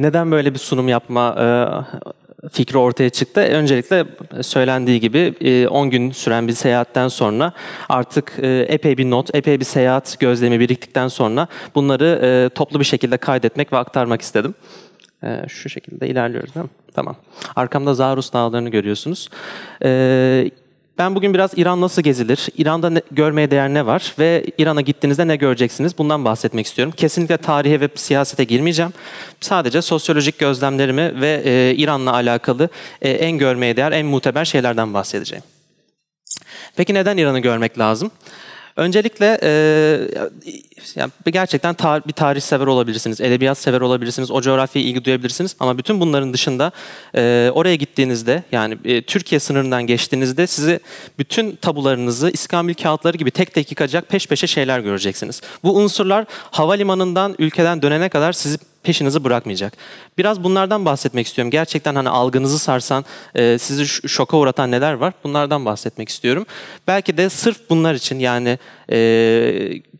Neden böyle bir sunum yapma fikri ortaya çıktı? Öncelikle söylendiği gibi 10 gün süren bir seyahatten sonra artık epey bir not, epey bir seyahat gözlemi biriktikten sonra bunları toplu bir şekilde kaydetmek ve aktarmak istedim. Şu şekilde ilerliyoruz değil mi? Tamam. Arkamda Zaharus dağlarını görüyorsunuz. Ben bugün biraz İran nasıl gezilir, İran'da görmeye değer ne var ve İran'a gittiğinizde ne göreceksiniz, bundan bahsetmek istiyorum. Kesinlikle tarihe ve siyasete girmeyeceğim. Sadece sosyolojik gözlemlerimi ve İran'la alakalı en görmeye değer, en muteber şeylerden bahsedeceğim. Peki neden İran'ı görmek lazım? Öncelikle yani gerçekten bir tarih sever olabilirsiniz, edebiyat sever olabilirsiniz, o coğrafyaya ilgi duyabilirsiniz. Ama bütün bunların dışında oraya gittiğinizde, yani Türkiye sınırından geçtiğinizde sizi bütün tabularınızı iskambil kağıtları gibi tek tek yıkacak peş peşe şeyler göreceksiniz. Bu unsurlar havalimanından, ülkeden dönene kadar sizi peşinizi bırakmayacak. Biraz bunlardan bahsetmek istiyorum. Gerçekten hani algınızı sarsan, sizi şoka uğratan neler var? Bunlardan bahsetmek istiyorum. Belki de sırf bunlar için, yani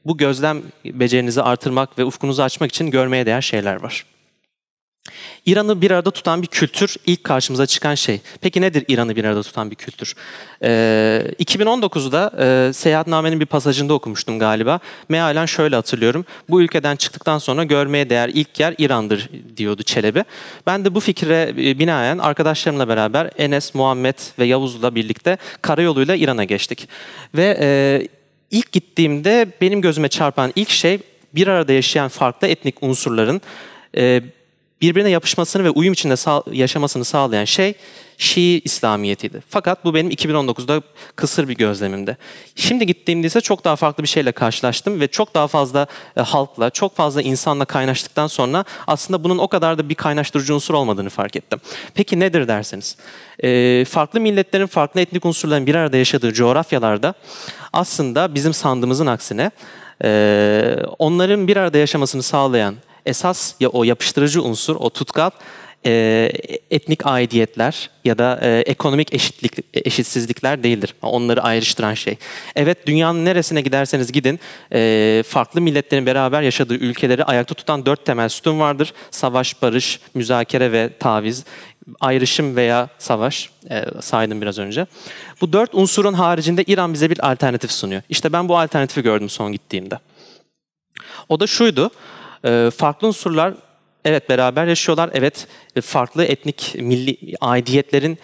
bu gözlem becerinizi artırmak ve ufkunuzu açmak için görmeye değer şeyler var. İran'ı bir arada tutan bir kültür ilk karşımıza çıkan şey. Peki nedir İran'ı bir arada tutan bir kültür? 2019'da Seyahatname'nin bir pasajında okumuştum galiba. Mealen şöyle hatırlıyorum. Bu ülkeden çıktıktan sonra görmeye değer ilk yer İran'dır diyordu Çelebi. Ben de bu fikre binaen arkadaşlarımla beraber Enes, Muhammed ve Yavuz'la birlikte karayoluyla İran'a geçtik. Ve ilk gittiğimde benim gözüme çarpan ilk şey bir arada yaşayan farklı etnik unsurların birbirine yapışmasını ve uyum içinde yaşamasını sağlayan şey Şii İslamiyeti'ydi. Fakat bu benim 2019'da kısır bir gözlemimdi. Şimdi gittiğimde ise çok daha farklı bir şeyle karşılaştım ve çok daha fazla halkla, çok fazla insanla kaynaştıktan sonra aslında bunun o kadar da bir kaynaştırıcı unsur olmadığını fark ettim. Peki nedir derseniz? Farklı milletlerin, farklı etnik unsurların bir arada yaşadığı coğrafyalarda aslında bizim sandığımızın aksine onların bir arada yaşamasını sağlayan esas ya o yapıştırıcı unsur, o tutkal, etnik aidiyetler ya da ekonomik eşitsizlikler değildir. Onları ayrıştıran şey. Evet, dünyanın neresine giderseniz gidin, farklı milletlerin beraber yaşadığı ülkeleri ayakta tutan 4 temel sütun vardır. Savaş, barış, müzakere ve taviz, ayrışım veya savaş saydım biraz önce. Bu 4 unsurun haricinde İran bize bir alternatif sunuyor. İşte ben bu alternatifi gördüm son gittiğimde. O da şuydu. Farklı unsurlar evet beraber yaşıyorlar, evet farklı etnik milli aidiyetlerin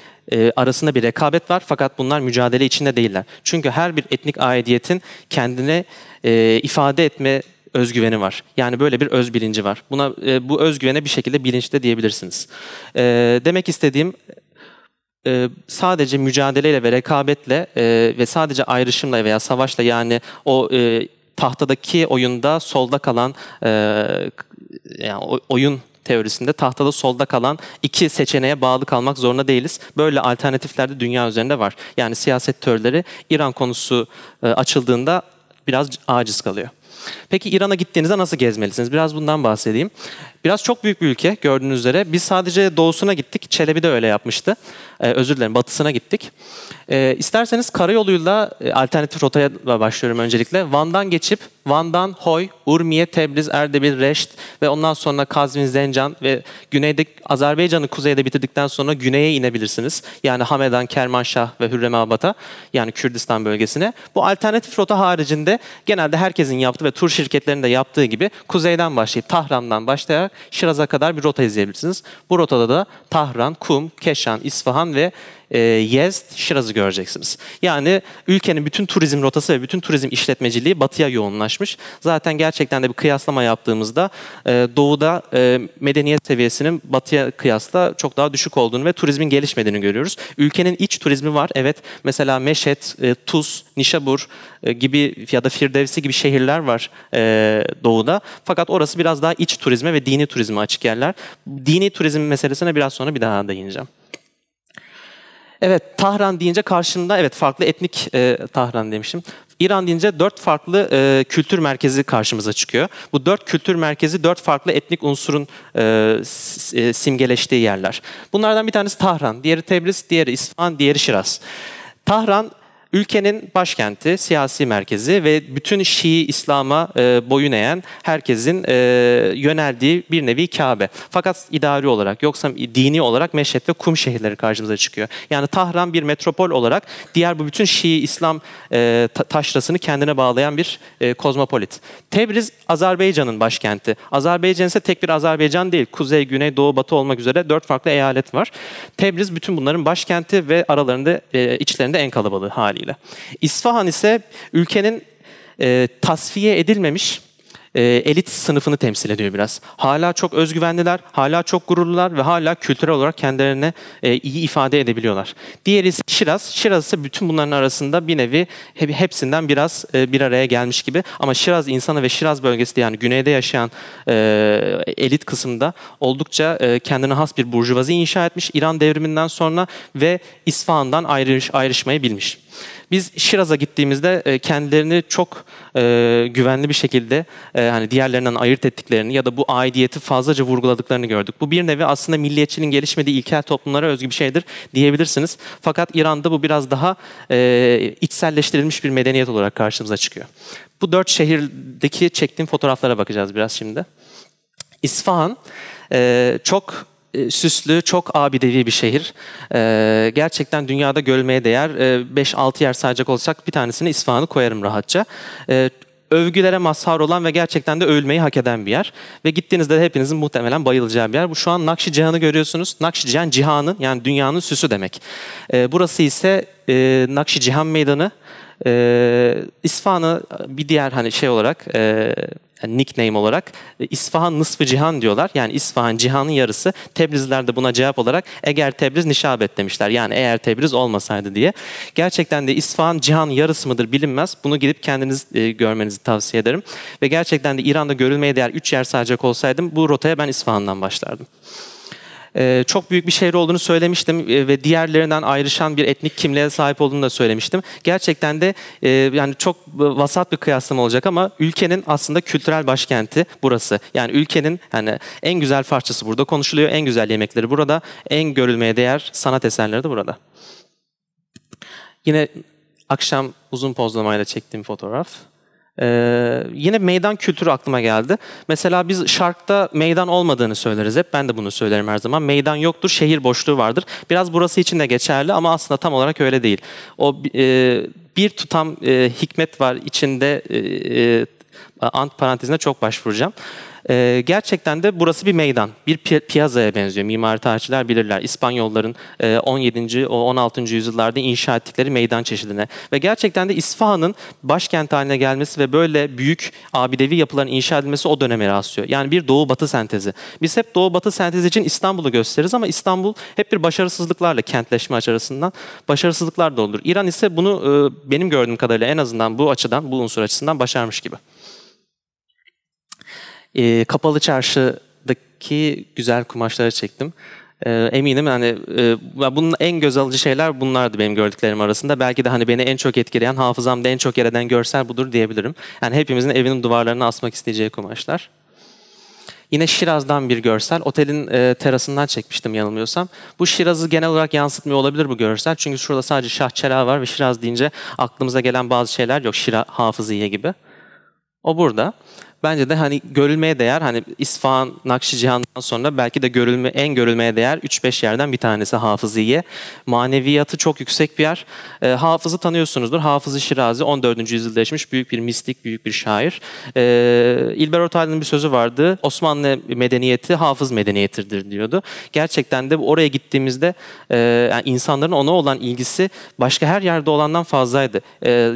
arasında bir rekabet var fakat bunlar mücadele içinde değiller. Çünkü her bir etnik aidiyetin kendine ifade etme özgüveni var. Yani böyle bir öz bilinci var. Buna bu özgüvene bir şekilde bilinç de diyebilirsiniz. Demek istediğim sadece mücadeleyle ve rekabetle ve sadece ayrışımla veya savaşla, yani o tahtadaki oyunda solda kalan, yani oyun teorisinde tahtada solda kalan 2 seçeneğe bağlı kalmak zorunda değiliz. Böyle alternatifler de dünya üzerinde var. Yani siyaset teorileri İran konusu açıldığında biraz aciz kalıyor. Peki İran'a gittiğinizde nasıl gezmelisiniz? Biraz bundan bahsedeyim. Biraz çok büyük bir ülke gördüğünüz üzere. Biz sadece doğusuna gittik. Çelebi de öyle yapmıştı. Özür dilerim, batısına gittik. İsterseniz karayoluyla alternatif rotaya başlıyorum öncelikle. Van'dan geçip Van'dan Hoy, Urmiye, Tebriz, Erdebil, Reşt ve ondan sonra Kazvin, Zencan ve güneyde Azerbaycan'ı kuzeyde bitirdikten sonra güneye inebilirsiniz. Yani Hamedan, Kermanşah ve Hürremabat'a, yani Kürdistan bölgesine. Bu alternatif rota haricinde genelde herkesin yaptığı ve tur şirketlerinin de yaptığı gibi kuzeyden başlayıp Tahran'dan başlayarak Şiraz'a kadar bir rota izleyebilirsiniz. Bu rotada da Tahran, Kum, Keşan, İsfahan ve Yezd, Şiraz'ı göreceksiniz. Yani ülkenin bütün turizm rotası ve bütün turizm işletmeciliği batıya yoğunlaşmış. Zaten gerçekten de bir kıyaslama yaptığımızda doğuda medeniyet seviyesinin batıya kıyasla çok daha düşük olduğunu ve turizmin gelişmediğini görüyoruz. Ülkenin iç turizmi var. Evet, mesela Meşhed, Tuz, Nişabur gibi ya da Firdevsi gibi şehirler var doğuda. Fakat orası biraz daha iç turizme ve dini turizme açık yerler. Dini turizm meselesine biraz sonra bir daha değineceğim. Evet, Tahran deyince karşımda, evet farklı etnik Tahran demişim. İran deyince 4 farklı kültür merkezi karşımıza çıkıyor. Bu 4 kültür merkezi 4 farklı etnik unsurun simgeleştiği yerler. Bunlardan bir tanesi Tahran, diğeri Tebriz, diğeri İsfahan, diğeri Şiraz. Tahran ülkenin başkenti, siyasi merkezi ve bütün Şii İslam'a boyun eğen herkesin yöneldiği bir nevi Kabe. Fakat idari olarak, yoksa dini olarak Meşhed ve Kum şehirleri karşımıza çıkıyor. Yani Tahran bir metropol olarak diğer bu bütün Şii İslam taşrasını kendine bağlayan bir kozmopolit. Tebriz, Azerbaycan'ın başkenti. Azerbaycan ise tek bir Azerbaycan değil. Kuzey, güney, doğu, batı olmak üzere 4 farklı eyalet var. Tebriz bütün bunların başkenti ve aralarında, içlerinde en kalabalığı haliyle. İsfahan ise ülkenin tasfiye edilmemiş elit sınıfını temsil ediyor biraz. Hala çok özgüvenliler, hala çok gururlular ve hala kültürel olarak kendilerine iyi ifade edebiliyorlar. Diğeri ise Şiraz. Şiraz ise bütün bunların arasında bir nevi hepsinden biraz bir araya gelmiş gibi. Ama Şiraz insanı ve Şiraz bölgesi, yani güneyde yaşayan elit kısımda oldukça kendine has bir burjuvazi inşa etmiş İran devriminden sonra ve İsfahan'dan ayrışmayı bilmiş. Biz Şiraz'a gittiğimizde kendilerini çok güvenli bir şekilde hani diğerlerinden ayırt ettiklerini ya da bu aidiyeti fazlaca vurguladıklarını gördük. Bu bir nevi aslında milliyetçiliğin gelişmediği ilkel toplumlara özgü bir şeydir diyebilirsiniz. Fakat İran'da bu biraz daha içselleştirilmiş bir medeniyet olarak karşımıza çıkıyor. Bu 4 şehirdeki çektiğim fotoğraflara bakacağız biraz şimdi. İsfahan çok süslü, çok abidevi bir şehir. Gerçekten dünyada görülmeye değer. 5-6 yer sayacak olsak bir tanesini İsfahan'ı koyarım rahatça. Övgülere mazhar olan ve gerçekten de övülmeyi hak eden bir yer. Ve gittiğinizde de hepinizin muhtemelen bayılacağı bir yer. Bu şu an Nakşi Cihan'ı görüyorsunuz. Nakşi Cihan, cihanın yani dünyanın süsü demek. Burası ise Nakşi Cihan Meydanı. İsfahan'ı bir diğer hani şey olarak... nickname olarak İsfahan Nısfı Cihan diyorlar. Yani İsfahan Cihan'ın yarısı. Tebrizler de buna cevap olarak eğer Tebriz Nişabet demişler. Yani eğer Tebriz olmasaydı diye. Gerçekten de İsfahan Cihan'ın yarısı mıdır bilinmez. Bunu gidip kendiniz görmenizi tavsiye ederim. Ve gerçekten de İran'da görülmeye değer 3 yer sayacak olsaydım bu rotaya ben İsfahan'dan başlardım. Çok büyük bir şehir olduğunu söylemiştim ve diğerlerinden ayrışan bir etnik kimliğe sahip olduğunu da söylemiştim. Gerçekten de yani çok vasat bir kıyaslama olacak ama ülkenin aslında kültürel başkenti burası. Yani ülkenin yani en güzel parçası burada konuşuluyor, en güzel yemekleri burada, en görülmeye değer sanat eserleri de burada. Yine akşam uzun pozlamayla çektiğim fotoğraf. Yine meydan kültürü aklıma geldi. Mesela biz şarkta meydan olmadığını söyleriz hep. Ben de bunu söylerim her zaman. Meydan yoktur, şehir boşluğu vardır. Biraz burası için de geçerli ama aslında tam olarak öyle değil. O bir tutam hikmet var içinde. Ant parantezine çok başvuracağım. Gerçekten de burası bir meydan. Bir piyazaya benziyor. Mimari tarihçiler bilirler. İspanyolların 17. o 16. yüzyıllarda inşa ettikleri meydan çeşidine. Ve gerçekten de İsfahan'ın başkent haline gelmesi ve böyle büyük abidevi yapıların inşa edilmesi o döneme rastlıyor. Yani bir doğu-batı sentezi. Biz hep doğu-batı sentezi için İstanbul'u gösteririz ama İstanbul hep bir başarısızlıklarla, kentleşme açısından başarısızlıklar da olur. İran ise bunu benim gördüğüm kadarıyla en azından bu açıdan, bu unsur açısından başarmış gibi. Kapalı çarşıdaki güzel kumaşları çektim. Eminim hani bunun en göz alıcı şeyler bunlardı benim gördüklerim arasında. Belki de hani beni en çok etkileyen, hafızamda en çok yer eden görsel budur diyebilirim. Yani hepimizin evinin duvarlarına asmak isteyeceği kumaşlar. Yine Şiraz'dan bir görsel. Otelin terasından çekmiştim yanılmıyorsam. Bu Şiraz'ı genel olarak yansıtmıyor olabilir bu görsel. Çünkü şurada sadece şahçela var ve Şiraz deyince aklımıza gelen bazı şeyler yok. Hafızıye gibi. O burada. Bence de hani görülmeye değer, hani İsfahan, Nakşi Cihan'dan sonra belki de en görülmeye değer 3-5 yerden bir tanesi Hafızıye. Maneviyatı çok yüksek bir yer. Hafız'ı tanıyorsunuzdur. Hafızı Şirazi 14. yüzyılda yaşamış büyük bir mistik, büyük bir şair. İlber Ortaylı'nın bir sözü vardı. Osmanlı medeniyeti hafız medeniyetidir diyordu. Gerçekten de oraya gittiğimizde yani insanların ona olan ilgisi başka her yerde olandan fazlaydı.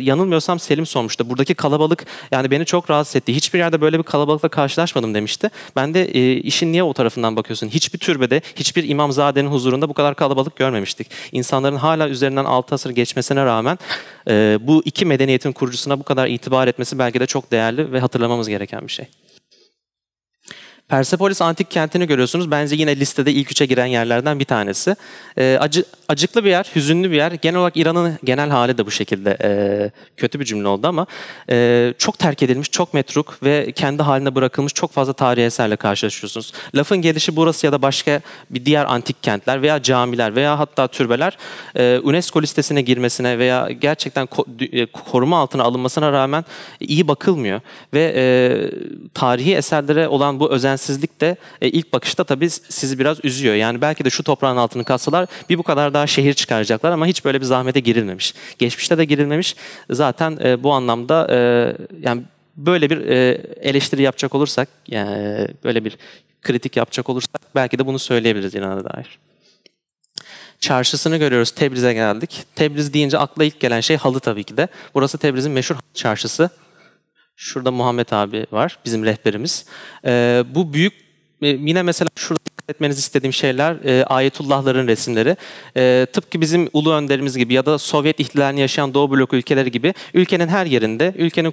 Yanılmıyorsam Selim sormuştu. Buradaki kalabalık yani beni çok rahatsız etti. Hiçbir yerde böyle bir kalabalıkla karşılaşmadım demişti. Ben de işin niye o tarafından bakıyorsun? Hiçbir türbede, hiçbir imamzadenin huzurunda bu kadar kalabalık görmemiştik. İnsanların hala üzerinden 6 asır geçmesine rağmen bu iki medeniyetin kurucusuna bu kadar itibar etmesi belki de çok değerli ve hatırlamamız gereken bir şey. Persepolis antik kentini görüyorsunuz. Bence yine listede ilk üçe giren yerlerden bir tanesi. Acıklı bir yer, hüzünlü bir yer. Genel olarak İran'ın genel hali de bu şekilde. Kötü bir cümle oldu ama çok terk edilmiş, çok metruk ve kendi haline bırakılmış çok fazla tarihi eserle karşılaşıyorsunuz. Lafın gelişi burası ya da başka bir diğer antik kentler veya camiler veya hatta türbeler UNESCO listesine girmesine veya gerçekten koruma altına alınmasına rağmen iyi bakılmıyor. Ve tarihi eserlere olan bu özensizlik de ilk bakışta tabii sizi biraz üzüyor. Yani belki de şu toprağın altını kazsalar bir bu kadar daha şehir çıkaracaklar ama hiç böyle bir zahmete girilmemiş. Geçmişte de girilmemiş. Zaten bu anlamda yani böyle bir eleştiri yapacak olursak, yani böyle bir kritik yapacak olursak belki de bunu söyleyebiliriz İran'a dair. Çarşısını görüyoruz. Tebriz'e geldik. Tebriz deyince akla ilk gelen şey halı tabii ki de. Burası Tebriz'in meşhur çarşısı. Şurada Muhammed abi var, bizim rehberimiz. Bu büyük, yine mesela şurada dikkat etmenizi istediğim şeyler Ayetullahların resimleri. Tıpkı bizim ulu önderimiz gibi ya da Sovyet ihtilalini yaşayan Doğu bloku ülkeleri gibi ülkenin her yerinde, ülkenin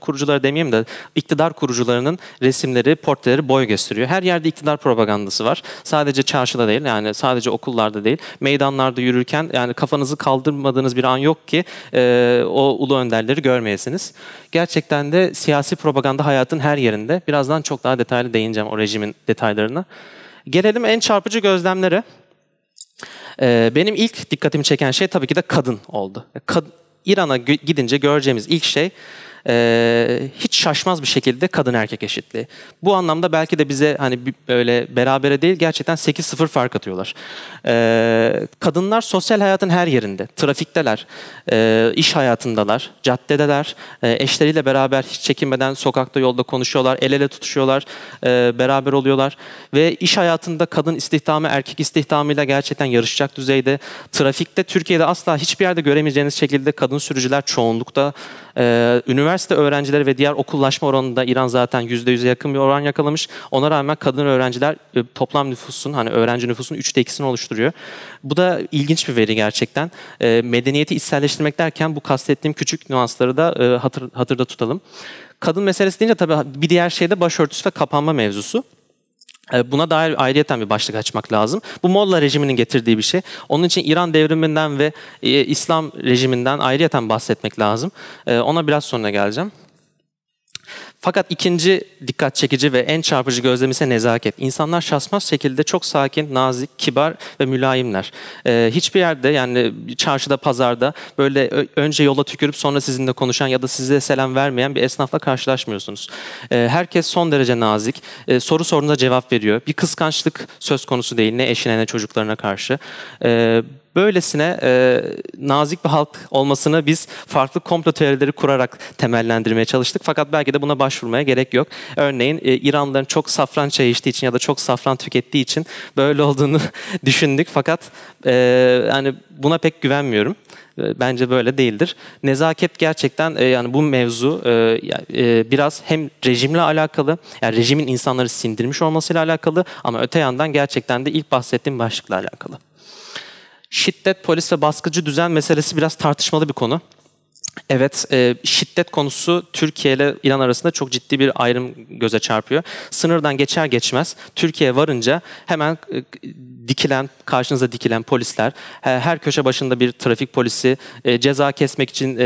kurucuları demeyeyim de iktidar kurucularının resimleri, portreleri boy gösteriyor. Her yerde iktidar propagandası var. Sadece çarşıda değil, yani sadece okullarda değil, meydanlarda yürürken yani kafanızı kaldırmadığınız bir an yok ki o ulu önderleri görmeyesiniz. Gerçekten de siyasi propaganda hayatın her yerinde. Birazdan çok daha detaylı değineceğim o rejimin detaylarına. Gelelim en çarpıcı gözlemlere. Benim ilk dikkatimi çeken şey tabii ki de kadın oldu. İran'a gidince göreceğimiz ilk şey hiç şaşmaz bir şekilde kadın erkek eşitliği. Bu anlamda belki de bize hani öyle berabere değil gerçekten 8-0 fark atıyorlar. Kadınlar sosyal hayatın her yerinde. Trafikteler, iş hayatındalar, caddedeler, eşleriyle beraber hiç çekinmeden sokakta yolda konuşuyorlar, el ele tutuşuyorlar, beraber oluyorlar. Ve iş hayatında kadın istihdamı erkek istihdamıyla gerçekten yarışacak düzeyde. Trafikte Türkiye'de asla hiçbir yerde göremeyeceğiniz şekilde kadın sürücüler çoğunlukta. Üniversite öğrencileri ve diğer okullaşma oranında İran zaten %100'e yakın bir oran yakalamış. Ona rağmen kadın öğrenciler toplam nüfusun, hani öğrenci nüfusunun 3'te 2'sini oluşturuyor. Bu da ilginç bir veri gerçekten. Medeniyeti içselleştirmek derken bu kastettiğim küçük nüansları da hatırda tutalım. Kadın meselesi deyince tabii bir diğer şey de başörtüsü ve kapanma mevzusu. Buna dair ayrıyeten bir başlık açmak lazım. Bu Molla rejiminin getirdiği bir şey. Onun için İran devriminden ve İslam rejiminden ayrıyeten bahsetmek lazım. Ona biraz sonra geleceğim. Fakat ikinci dikkat çekici ve en çarpıcı gözlem ise nezaket. İnsanlar şaşmaz şekilde çok sakin, nazik, kibar ve mülayimler. Hiçbir yerde yani çarşıda, pazarda böyle önce yola tükürüp sonra sizinle konuşan ya da size selam vermeyen bir esnafla karşılaşmıyorsunuz. Herkes son derece nazik, soru sorduğunda cevap veriyor. Bir kıskançlık söz konusu değil ne eşine ne çocuklarına karşı. Böylesine nazik bir halk olmasını biz farklı komplo teorileri kurarak temellendirmeye çalıştık. Fakat belki de buna başvurmaya gerek yok. Örneğin İranlıların çok safran çayı içtiği için ya da çok safran tükettiği için böyle olduğunu düşündük. Fakat yani buna pek güvenmiyorum. Bence böyle değildir. Nezaket gerçekten yani bu mevzu biraz hem rejimle alakalı, yani rejimin insanları sindirmiş olmasıyla alakalı ama öte yandan gerçekten de ilk bahsettiğim başlıkla alakalı. Şiddet, polis ve baskıcı düzen meselesi biraz tartışmalı bir konu. Evet, şiddet konusu Türkiye ile İran arasında çok ciddi bir ayrım göze çarpıyor. Sınırdan geçer geçmez Türkiye'ye varınca hemen karşınıza dikilen polisler, her köşe başında bir trafik polisi, ceza kesmek için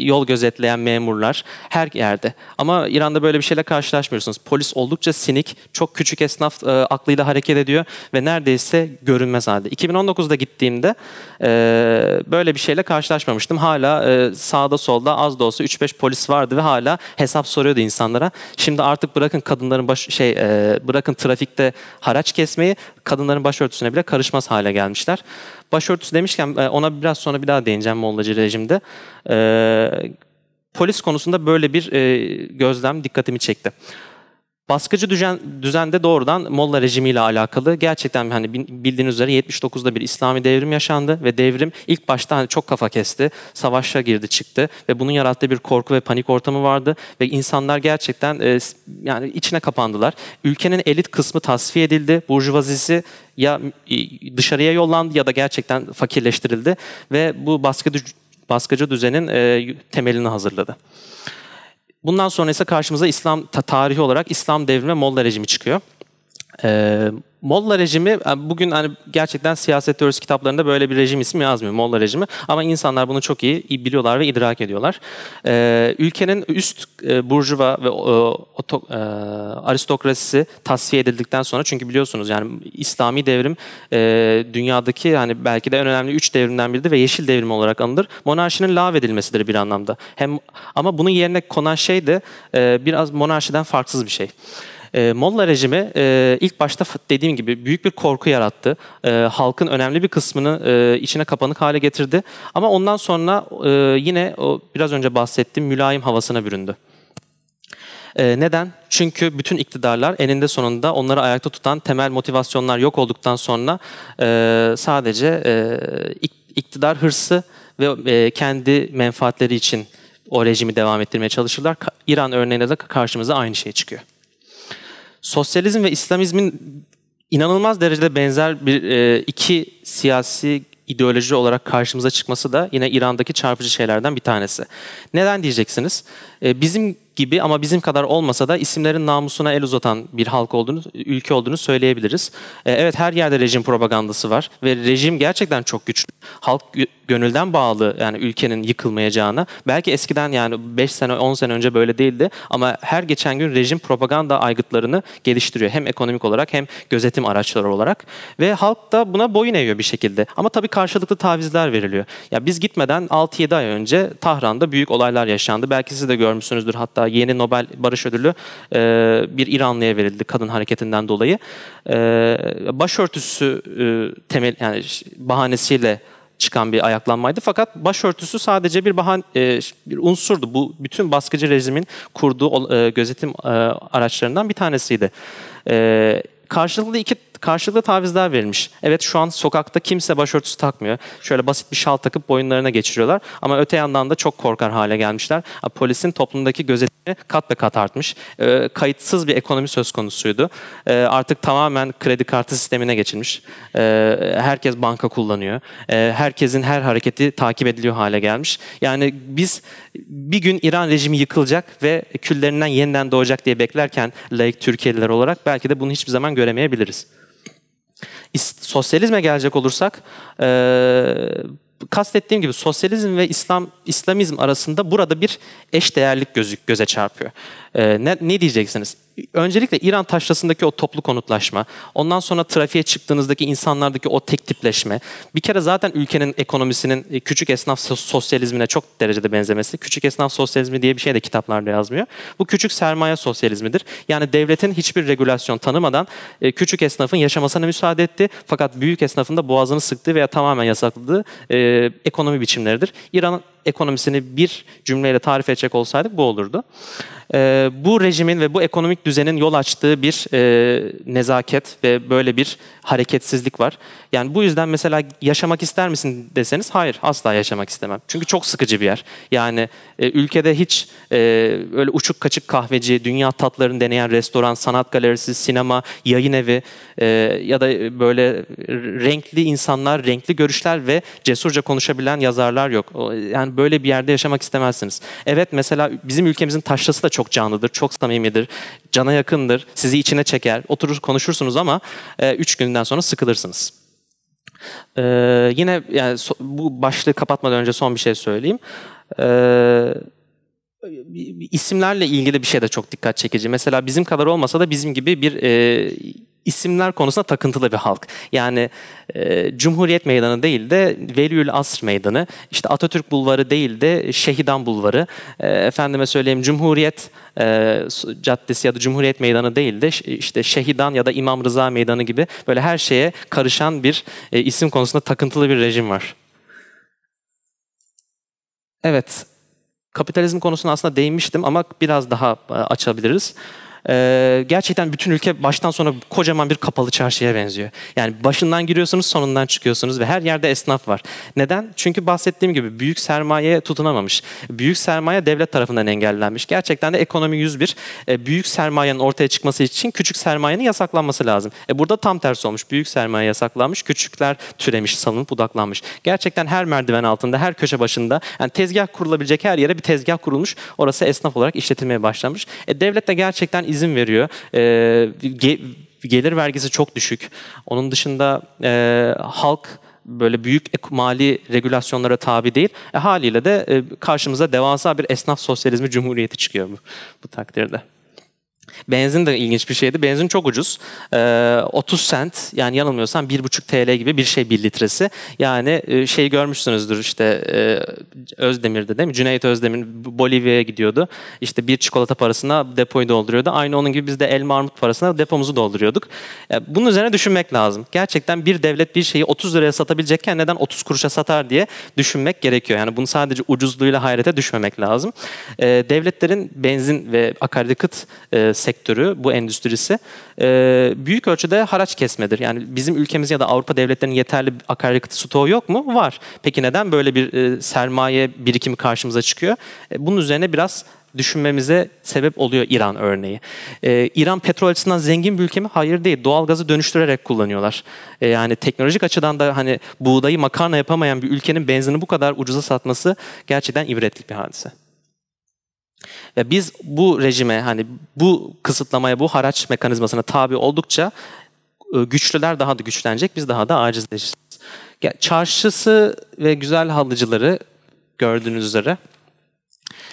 yol gözetleyen memurlar her yerde. Ama İran'da böyle bir şeyle karşılaşmıyorsunuz. Polis oldukça sinik, çok küçük esnaf aklıyla hareket ediyor ve neredeyse görünmez halde. 2019'da gittiğimde böyle bir şeyle karşılaşmamıştım. Hala sağda solda az da olsa 3-5 polis vardı ve hala hesap soruyordu insanlara. Şimdi artık bırakın kadınların bırakın trafikte haraç kesmeyi, kadınların başörtüsüne bile karışmaz hale gelmişler. Başörtüsü demişken ona biraz sonra bir daha değineceğim Mollacı rejimde. Polis konusunda böyle bir gözlem dikkatimi çekti. Baskıcı düzende doğrudan Molla rejimiyle alakalı. Gerçekten hani bildiğiniz üzere 79'da bir İslami devrim yaşandı ve devrim ilk başta hani çok kafa kesti. Savaşa girdi çıktı ve bunun yarattığı bir korku ve panik ortamı vardı. Ve insanlar gerçekten yani içine kapandılar. Ülkenin elit kısmı tasfiye edildi. Burjuvazisi ya dışarıya yollandı ya da gerçekten fakirleştirildi. Ve bu baskıcı düzenin temelini hazırladı. Bundan sonra ise karşımıza İslam tarihi olarak İslam devrimi ve Molla rejimi çıkıyor. Molla rejimi bugün hani gerçekten siyaset teorisi kitaplarında böyle bir rejim ismi yazmıyor, Molla rejimi, ama insanlar bunu çok iyi biliyorlar ve idrak ediyorlar. Ülkenin üst burjuva ve aristokrasisi tasfiye edildikten sonra, çünkü biliyorsunuz yani İslami devrim dünyadaki hani belki de en önemli 3 devrimden biridir ve yeşil devrim olarak anılır. Monarşinin lağvedilmesidir bir anlamda. Ama bunun yerine konan şey de biraz monarşiden farksız bir şey. Molla rejimi ilk başta dediğim gibi büyük bir korku yarattı. Halkın önemli bir kısmını içine kapanık hale getirdi. Ama ondan sonra yine o biraz önce bahsettiğim mülayim havasına büründü. Neden? Çünkü bütün iktidarlar eninde sonunda onları ayakta tutan temel motivasyonlar yok olduktan sonra sadece iktidar hırsı ve kendi menfaatleri için o rejimi devam ettirmeye çalışırlar. İran örneğinde de karşımıza aynı şey çıkıyor. Sosyalizm ve İslamizmin inanılmaz derecede benzer bir iki siyasi ideoloji olarak karşımıza çıkması da yine İran'daki çarpıcı şeylerden bir tanesi. Neden diyeceksiniz? Bizim gibi ama bizim kadar olmasa da isimlerin namusuna el uzatan bir halk olduğunu, ülke olduğunu söyleyebiliriz. Evet, her yerde rejim propagandası var ve rejim gerçekten çok güçlü. Halk gönülden bağlı yani ülkenin yıkılmayacağına. Belki eskiden yani 5 sene 10 sene önce böyle değildi ama her geçen gün rejim propaganda aygıtlarını geliştiriyor. Hem ekonomik olarak hem gözetim araçları olarak ve halk da buna boyun eğiyor bir şekilde. Ama tabii karşılıklı tavizler veriliyor. Ya biz gitmeden 6-7 ay önce Tahran'da büyük olaylar yaşandı. Belki siz de görmüşsünüzdür, hatta yeni Nobel Barış Ödülü bir İranlı'ya verildi kadın hareketinden dolayı. Başörtüsü temel yani bahanesiyle çıkan bir ayaklanmaydı. Fakat başörtüsü sadece bir bahane, bir unsurdu. Bu bütün baskıcı rejimin kurduğu gözetim araçlarından bir tanesiydi. Karşılıklı tavizler verilmiş. Evet, şu an sokakta kimse başörtüsü takmıyor. Şöyle basit bir şal takıp boyunlarına geçiriyorlar. Ama öte yandan da çok korkar hale gelmişler. Polisin toplumdaki gözetimi kat be kat artmış. Kayıtsız bir ekonomi söz konusuydu. Artık tamamen kredi kartı sistemine geçilmiş. Herkes banka kullanıyor. Herkesin her hareketi takip ediliyor hale gelmiş. Yani biz bir gün İran rejimi yıkılacak ve küllerinden yeniden doğacak diye beklerken laik Türkiye'liler olarak belki de bunu hiçbir zaman göremeyebiliriz. Sosyalizme gelecek olursak, kastettiğim gibi sosyalizm ve İslamizm arasında burada bir eşdeğerlik göze çarpıyor. Ne diyeceksiniz? Öncelikle İran taşrasındaki o toplu konutlaşma, ondan sonra trafiğe çıktığınızdaki insanlardaki o tek tipleşme, bir kere zaten ülkenin ekonomisinin küçük esnaf sosyalizmine çok derecede benzemesi, küçük esnaf sosyalizmi diye bir şey de kitaplarda yazmıyor. Bu küçük sermaye sosyalizmidir. Yani devletin hiçbir regülasyon tanımadan küçük esnafın yaşamasına müsaade etti, fakat büyük esnafın da boğazını sıktığı veya tamamen yasakladığı ekonomi biçimleridir. İran'ın ekonomisini bir cümleyle tarif edecek olsaydık bu olurdu. Bu rejimin ve bu ekonomik düzenin yol açtığı bir nezaket ve böyle bir hareketsizlik var. Yani bu yüzden mesela yaşamak ister misin deseniz, hayır, asla yaşamak istemem. Çünkü çok sıkıcı bir yer. Yani ülkede hiç öyle uçuk kaçık kahveci, dünya tatlarını deneyen restoran, sanat galerisi, sinema, yayın evi ya da böyle renkli insanlar, renkli görüşler ve cesurca konuşabilen yazarlar yok. Yani böyle bir yerde yaşamak istemezsiniz. Evet, mesela bizim ülkemizin taşrası da çok canlıdır, çok samimidir, cana yakındır, sizi içine çeker, oturur konuşursunuz ama 3 günden sonra sıkılırsınız. Yine yani bu başlığı kapatmadan önce son bir şey söyleyeyim. İsimlerle ilgili bir şey de çok dikkat çekici. Mesela bizim kadar olmasa da bizim gibi bir isimler konusunda takıntılı bir halk. Yani Cumhuriyet Meydanı değil de Veliyülasr Meydanı, işte Atatürk Bulvarı değil de Şehidan Bulvarı, efendime söyleyeyim Cumhuriyet Caddesi ya da Cumhuriyet Meydanı değil de işte Şehidan ya da İmam Rıza Meydanı gibi böyle her şeye karışan bir isim konusunda takıntılı bir rejim var. Evet. Kapitalizm konusuna aslında değinmiştim ama biraz daha açabiliriz. Gerçekten bütün ülke baştan sona kocaman bir kapalı çarşıya benziyor. Yani başından giriyorsunuz, sonundan çıkıyorsunuz ve her yerde esnaf var. Neden? Çünkü bahsettiğim gibi büyük sermaye tutunamamış. Büyük sermaye devlet tarafından engellenmiş. Gerçekten de ekonomi 101. Büyük sermayenin ortaya çıkması için küçük sermayenin yasaklanması lazım. Burada tam tersi olmuş. Büyük sermaye yasaklanmış, küçükler türemiş, salınıp budaklanmış. Gerçekten her merdiven altında, her köşe başında, yani tezgah kurulabilecek her yere bir tezgah kurulmuş. Orası esnaf olarak işletilmeye başlamış. Devlet de gerçekten izin veriyor. Gelir vergisi çok düşük. Onun dışında halk böyle büyük mali regülasyonlara tabi değil. Haliyle de karşımıza devasa bir esnaf sosyalizmi cumhuriyeti çıkıyor bu takdirde. Benzin de ilginç bir şeydi. Benzin çok ucuz. 30 cent, yani yanılmıyorsam 1,5 TL gibi bir şey, 1 litresi. Yani şey görmüşsünüzdür işte, Özdemir'de değil mi? Cüneyt Özdemir Bolivya'ya gidiyordu. İşte bir çikolata parasına depoyu dolduruyordu. Aynı onun gibi biz de elma armut parasına depomuzu dolduruyorduk. Bunun üzerine düşünmek lazım. Gerçekten bir devlet bir şeyi 30 liraya satabilecekken neden 30 kuruşa satar diye düşünmek gerekiyor. Yani bunu sadece ucuzluğuyla hayrete düşmemek lazım. Devletlerin benzin ve akaryakıt sektörü, bu endüstrisi büyük ölçüde haraç kesmedir. Yani bizim ülkemiz ya da Avrupa devletlerinin yeterli akaryakıt stoğu yok mu? Var. Peki neden böyle bir sermaye birikimi karşımıza çıkıyor? Bunun üzerine biraz düşünmemize sebep oluyor İran örneği. İran petrol açısından zengin bir ülke mi? Hayır değil. Doğalgazı dönüştürerek kullanıyorlar. Yani teknolojik açıdan da hani buğdayı makarna yapamayan bir ülkenin benzini bu kadar ucuza satması gerçekten ibretlik bir hadise. Ve biz bu rejime, hani bu kısıtlamaya, bu haraç mekanizmasına tabi oldukça güçlüler daha da güçlenecek, biz daha da acizleşeceğiz. Çarşısı ve güzel halıcıları gördüğünüz üzere.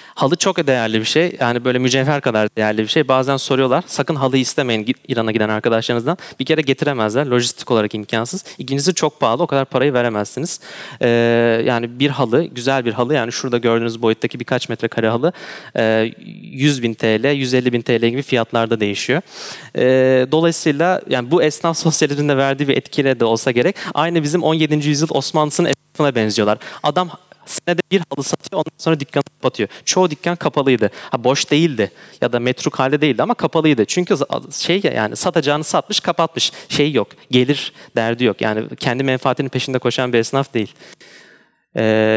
Halı çok değerli bir şey. Yani böyle mücevher kadar değerli bir şey. Bazen soruyorlar, sakın halıyı istemeyin İran'a giden arkadaşlarınızdan. Bir kere getiremezler. Lojistik olarak imkansız. İkincisi çok pahalı. O kadar parayı veremezsiniz. Yani bir halı, güzel bir halı. Yani şurada gördüğünüz boyuttaki birkaç metrekare halı 100 bin TL, 150 bin TL gibi fiyatlarda değişiyor. Dolayısıyla yani bu esnaf sosyalizminde verdiği bir etkiyle de olsa gerek. Aynı bizim 17. yüzyıl Osmanlı'sının esnafına benziyorlar. Adam senede bir halı satıyor, ondan sonra dükkanı kapatıyor. Çoğu dükkan kapalıydı. Boş değildi ya da metruk halde değildi ama kapalıydı. Çünkü yani satacağını satmış, kapatmış. Yok, gelir derdi yok. Yani kendi menfaatinin peşinde koşan bir esnaf değil.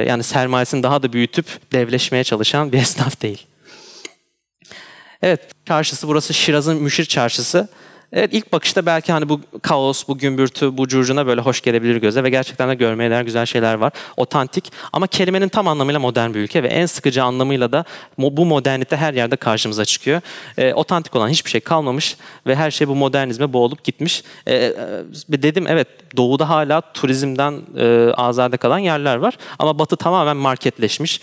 Yani sermayesini daha da büyütüp devleşmeye çalışan bir esnaf değil. Evet, çarşısı burası Şiraz'ın Müşir Çarşısı. Evet, ilk bakışta belki hani bu kaos, bu gümbürtü, bu curcuna böyle hoş gelebilir göze ve gerçekten de görmeye değer güzel şeyler var. Otantik ama kelimenin tam anlamıyla modern bir ülke ve en sıkıcı anlamıyla da bu modernite her yerde karşımıza çıkıyor. Otantik olan hiçbir şey kalmamış ve her şey bu modernizme boğulup gitmiş. Dedim, evet, doğuda hala turizmden azade kalan yerler var ama batı tamamen marketleşmiş.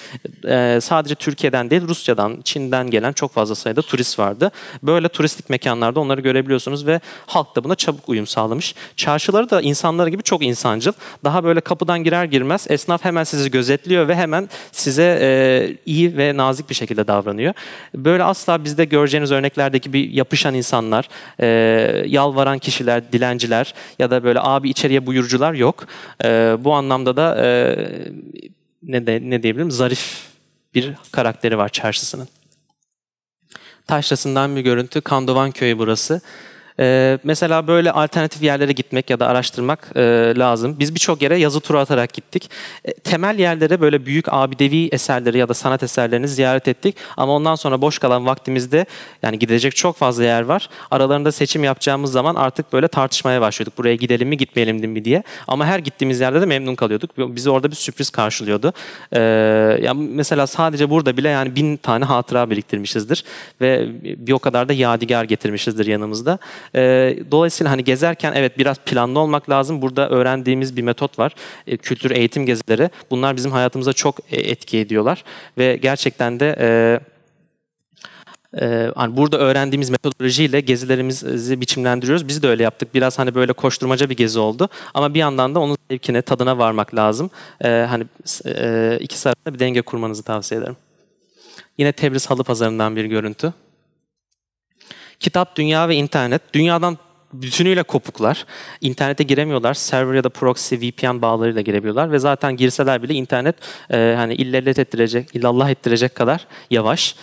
Sadece Türkiye'den değil, Rusya'dan, Çin'den gelen çok fazla sayıda turist vardı. Böyle turistik mekanlarda onları görebiliyorsunuz ve halk da buna çabuk uyum sağlamış. Çarşıları da insanları gibi çok insancıl. Daha böyle kapıdan girer girmez esnaf hemen sizi gözetliyor ve hemen size iyi ve nazik bir şekilde davranıyor. Böyle asla bizde göreceğiniz örneklerdeki bir yapışan insanlar, yalvaran kişiler, dilenciler ya da böyle abi içeriye buyurcular yok. Bu anlamda da ne diyebilirim? Zarif bir karakteri var çarşısının. Taşrasından bir görüntü. Kanduvan köyü burası. Mesela böyle alternatif yerlere gitmek ya da araştırmak lazım. Biz birçok yere yazı turu atarak gittik. Temel yerlere böyle büyük abidevi eserleri ya da sanat eserlerini ziyaret ettik. Ama ondan sonra boş kalan vaktimizde yani gidecek çok fazla yer var. Aralarında seçim yapacağımız zaman artık böyle tartışmaya başlıyorduk. Buraya gidelim mi, gitmeyelim mi diye. Ama her gittiğimiz yerde de memnun kalıyorduk. Bizi orada bir sürpriz karşılıyordu. Yani mesela sadece burada bile yani 1000 tane hatıra biriktirmişizdir. Ve bir o kadar da yadigar getirmişizdir yanımızda. Dolayısıyla hani gezerken evet biraz planlı olmak lazım. Burada öğrendiğimiz bir metot var. Kültür, eğitim gezileri. Bunlar bizim hayatımıza çok etki ediyorlar. Ve gerçekten de hani burada öğrendiğimiz metodolojiyle gezilerimizi biçimlendiriyoruz. Biz de öyle yaptık. Biraz hani böyle koşturmaca bir gezi oldu. Ama bir yandan da onun zevkine, tadına varmak lazım. Hani ikisi arasında bir denge kurmanızı tavsiye ederim. Yine Tebriz Halı Pazarı'ndan bir görüntü. Kitap, dünya ve internet. Dünyadan bütünüyle kopuklar. İnternete giremiyorlar. Server ya da proxy, VPN bağlarıyla girebiliyorlar ve zaten girseler bile internet hani illallah ettirecek kadar yavaş.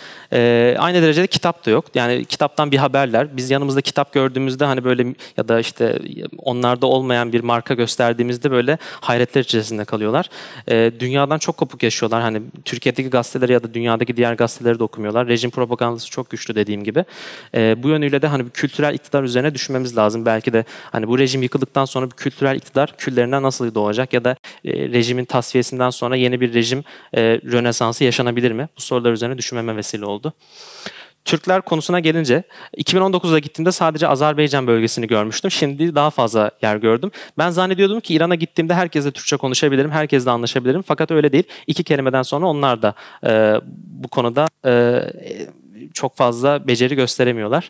Aynı derecede kitap da yok. Yani kitaptan bir haberler. Biz yanımızda kitap gördüğümüzde hani böyle ya da işte onlarda olmayan bir marka gösterdiğimizde böyle hayretler içerisinde kalıyorlar. Dünyadan çok kopuk yaşıyorlar. Hani Türkiye'deki gazeteleri ya da dünyadaki diğer gazeteleri de okumuyorlar. Rejim propagandası çok güçlü dediğim gibi. Bu yönüyle de hani bir kültürel iktidar üzerine düşünmemiz lazım. Belki de hani bu rejim yıkıldıktan sonra bir kültürel iktidar küllerinden nasıl doğacak ya da rejimin tasfiyesinden sonra yeni bir rejim rönesansı yaşanabilir mi? Bu sorular üzerine düşünmeme vesile oldu. Türkler konusuna gelince 2019'da gittiğimde sadece Azerbaycan bölgesini görmüştüm. Şimdi daha fazla yer gördüm. Ben zannediyordum ki İran'a gittiğimde herkesle Türkçe konuşabilirim, herkesle anlaşabilirim. Fakat öyle değil. İki kelimeden sonra onlar da bu konuda çok fazla beceri gösteremiyorlar.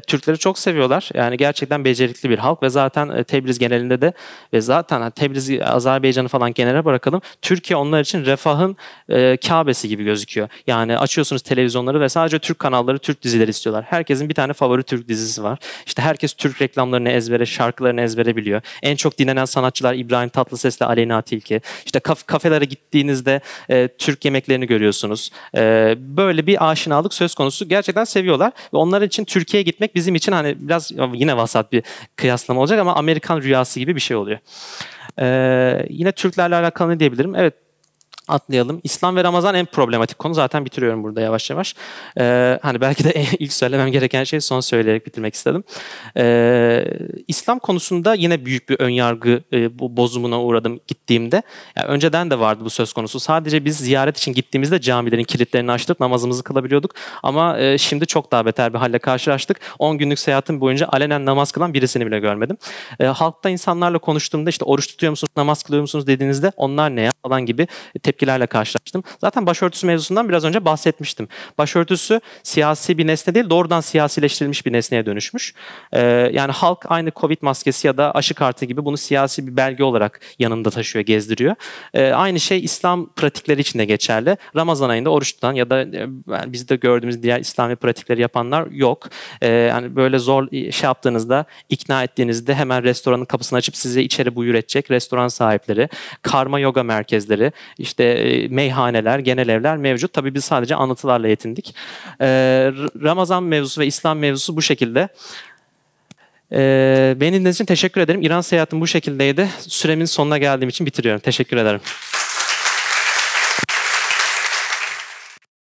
Türkleri çok seviyorlar. Yani gerçekten becerikli bir halk ve zaten Tebriz genelinde de ve zaten Tebriz, Azerbaycan'ı falan kenara bırakalım. Türkiye onlar için refahın Kâbesi gibi gözüküyor. Yani açıyorsunuz televizyonları ve sadece Türk kanalları, Türk dizileri istiyorlar. Herkesin bir tane favori Türk dizisi var. İşte herkes Türk reklamlarını ezbere, şarkılarını ezbere biliyor. En çok dinlenen sanatçılar İbrahim Tatlıses ile Aleyna Tilki. İşte kafelere gittiğinizde Türk yemeklerini görüyorsunuz. Böyle bir aşinalık söz konusu, gerçekten seviyorlar ve onlar için Türkiye'ye gitmek bizim için hani biraz yine vasat bir kıyaslama olacak ama Amerikan rüyası gibi bir şey oluyor. Yine Türklerle alakalı ne diyebilirim? Evet, atlayalım. İslam ve Ramazan en problematik konu. Zaten bitiriyorum burada yavaş yavaş. Hani belki de ilk söylemem gereken şeyi son söyleyerek bitirmek istedim. İslam konusunda yine büyük bir önyargı bozumuna uğradım gittiğimde. Yani önceden de vardı bu söz konusu. Sadece biz ziyaret için gittiğimizde camilerin kilitlerini açtık, namazımızı kılabiliyorduk. Ama şimdi çok daha beter bir halle karşılaştık. 10 günlük seyahatim boyunca alenen namaz kılan birisini bile görmedim. Halkta insanlarla konuştuğumda işte oruç tutuyor musunuz, namaz kılıyor musunuz dediğinizde onlar ne ya falan gibi tepkilerle karşılaştım. Zaten başörtüsü mevzusundan biraz önce bahsetmiştim. Başörtüsü siyasi bir nesne değil, doğrudan siyasileştirilmiş bir nesneye dönüşmüş. Yani halk aynı Covid maskesi ya da aşı kartı gibi bunu siyasi bir belge olarak yanında taşıyor, gezdiriyor. Aynı şey İslam pratikleri için de geçerli. Ramazan ayında oruç tutan ya da bizde gördüğümüz diğer İslami pratikleri yapanlar yok. Yani böyle zor şey yaptığınızda, ikna ettiğinizde hemen restoranın kapısını açıp sizi içeri buyur edecek restoran sahipleri, karma yoga merkezleri, işte meyhaneler, genel evler mevcut. Tabii biz sadece anlatılarla yetindik. Ramazan mevzusu ve İslam mevzusu bu şekilde. Beni dinlediğiniz için teşekkür ederim. İran seyahatim bu şekildeydi. Süremin sonuna geldiğim için bitiriyorum. Teşekkür ederim.